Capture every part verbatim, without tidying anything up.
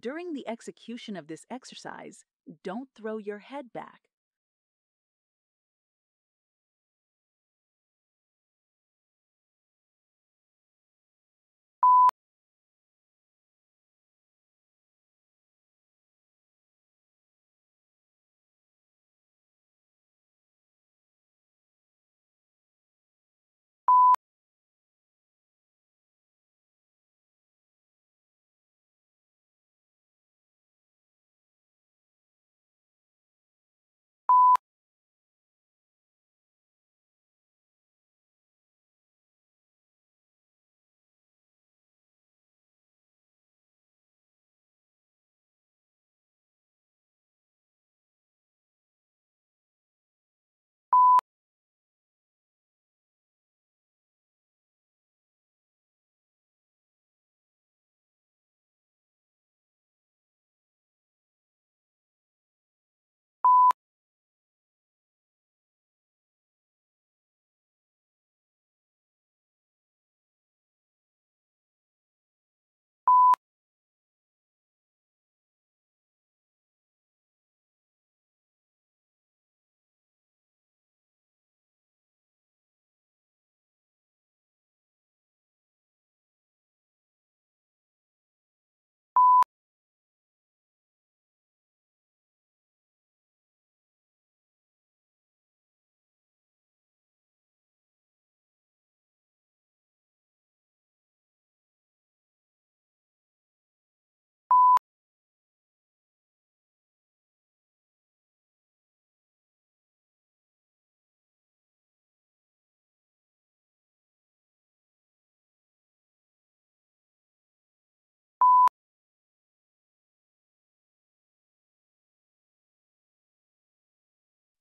During the execution of this exercise, don't throw your head back.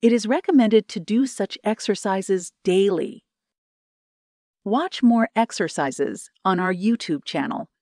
It is recommended to do such exercises daily. Watch more exercises on our YouTube channel.